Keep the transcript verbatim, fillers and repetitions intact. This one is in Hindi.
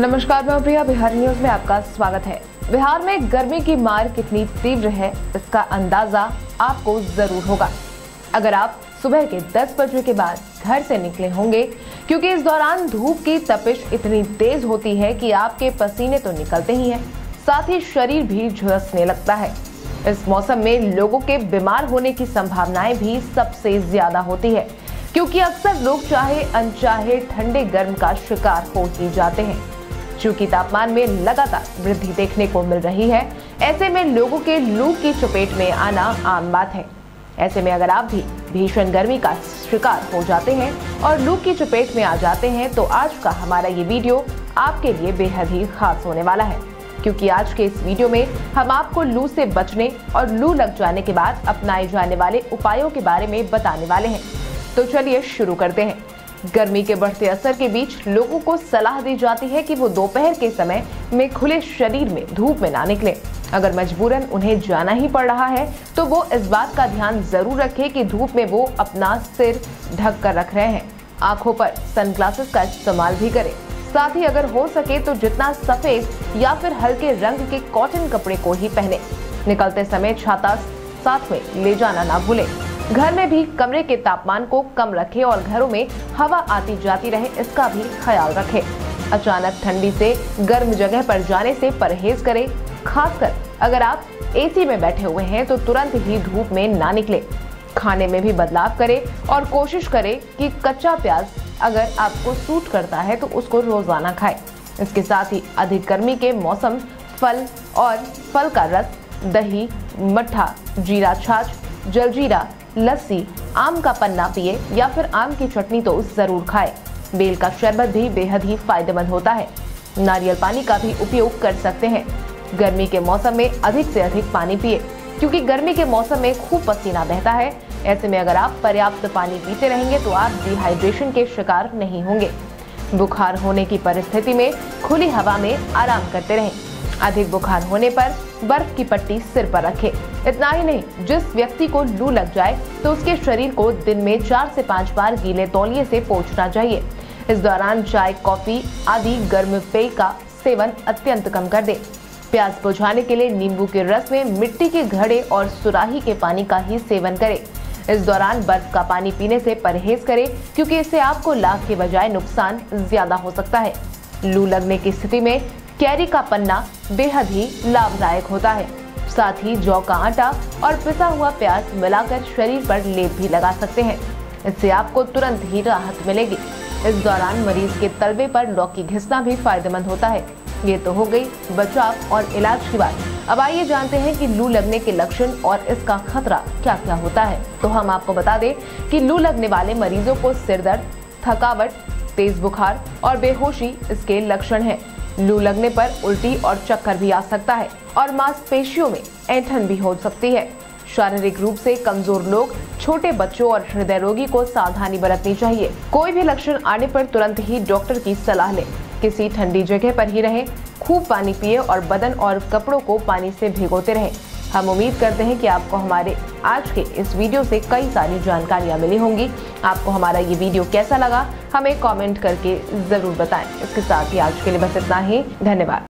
नमस्कार, मैं प्रिया, बिहार न्यूज में आपका स्वागत है। बिहार में गर्मी की मार कितनी तीव्र है, इसका अंदाजा आपको जरूर होगा अगर आप सुबह के दस बजे के बाद घर से निकले होंगे, क्योंकि इस दौरान धूप की तपिश इतनी तेज होती है कि आपके पसीने तो निकलते ही हैं, साथ ही शरीर भी झुलसने लगता है। इस मौसम में लोगों के बीमार होने की संभावनाएं भी सबसे ज्यादा होती है, क्योंकि अक्सर लोग चाहे अनचाहे ठंडे गर्म का शिकार हो ही जाते हैं। चूंकि तापमान में लगातार वृद्धि देखने को मिल रही है, ऐसे में लोगों के लू की चपेट में आना आम बात है। ऐसे में अगर आप भी भीषण गर्मी का शिकार हो जाते हैं और लू की चपेट में आ जाते हैं, तो आज का हमारा ये वीडियो आपके लिए बेहद ही खास होने वाला है, क्योंकि आज के इस वीडियो में हम आपको लू से बचने और लू लग जाने के बाद अपनाए जाने वाले उपायों के बारे में बताने वाले हैं। तो चलिए शुरू करते हैं। गर्मी के बढ़ते असर के बीच लोगों को सलाह दी जाती है कि वो दोपहर के समय में खुले शरीर में धूप में ना निकलें। अगर मजबूरन उन्हें जाना ही पड़ रहा है, तो वो इस बात का ध्यान जरूर रखें कि धूप में वो अपना सिर ढक कर रख रहे हैं। आंखों पर सनग्लासेस का इस्तेमाल भी करें। साथ ही अगर हो सके तो जितना सफेद या फिर हल्के रंग के कॉटन कपड़े को ही पहने। निकलते समय छाता साथ में ले जाना ना भूलें। घर में भी कमरे के तापमान को कम रखें और घरों में हवा आती जाती रहे, इसका भी ख्याल रखें। अचानक ठंडी से गर्म जगह पर जाने से परहेज करें। खासकर अगर आप एसी में बैठे हुए हैं तो तुरंत ही धूप में ना निकलें। खाने में भी बदलाव करें और कोशिश करें कि कच्चा प्याज अगर आपको सूट करता है तो उसको रोजाना खाएं। इसके साथ ही अधिक गर्मी के मौसम फल और फल का रस, दही, मट्ठा, जीरा छाछ, जलजीरा, लस्सी, आम का पन्ना पिए या फिर आम की चटनी तो जरूर खाएं। बेल का शरबत भी बेहद ही फायदेमंद होता है। नारियल पानी का भी उपयोग कर सकते हैं। गर्मी के मौसम में अधिक से अधिक पानी पिए, क्योंकि गर्मी के मौसम में खूब पसीना बहता है। ऐसे में अगर आप पर्याप्त पानी पीते रहेंगे तो आप डिहाइड्रेशन के शिकार नहीं होंगे। बुखार होने की परिस्थिति में खुली हवा में आराम करते रहें। अधिक बुखार होने पर बर्फ की पट्टी सिर पर रखें। इतना ही नहीं, जिस व्यक्ति को लू लग जाए तो उसके शरीर को दिन में चार से पाँच बार गीले तौलिए से पोंछना चाहिए। इस दौरान चाय, कॉफी आदि गर्म पेय का सेवन अत्यंत कम कर दें। प्यास बुझाने के लिए नींबू के रस में मिट्टी के घड़े और सुराही के पानी का ही सेवन करें। इस दौरान बर्फ का पानी पीने से परहेज करें, क्योंकि इससे आपको लाभ के बजाय नुकसान ज्यादा हो सकता है। लू लगने की स्थिति में कैरी का पन्ना बेहद ही लाभदायक होता है। साथ ही जौ का आटा और पिसा हुआ प्याज मिलाकर शरीर पर लेप भी लगा सकते हैं, इससे आपको तुरंत ही राहत मिलेगी। इस दौरान मरीज के तलवे पर लौकी घिसना भी फायदेमंद होता है। ये तो हो गई बचाव और इलाज की बात। अब आइए जानते हैं कि लू लगने के लक्षण और इसका खतरा क्या क्या होता है। तो हम आपको बता दें कि लू लगने वाले मरीजों को सिरदर्द, थकावट, तेज बुखार और बेहोशी इसके लक्षण है। लू लगने पर उल्टी और चक्कर भी आ सकता है और मांसपेशियों में ऐंठन भी हो सकती है। शारीरिक रूप से कमजोर लोग, छोटे बच्चों और हृदय रोगी को सावधानी बरतनी चाहिए। कोई भी लक्षण आने पर तुरंत ही डॉक्टर की सलाह लें। किसी ठंडी जगह पर ही रहें, खूब पानी पिए और बदन और कपड़ों को पानी से भिगोते रहें। हम उम्मीद करते हैं कि आपको हमारे आज के इस वीडियो से कई सारी जानकारियाँ मिली होंगी। आपको हमारा ये वीडियो कैसा लगा, हमें कमेंट करके ज़रूर बताएं। इसके साथ ही आज के लिए बस इतना ही। धन्यवाद।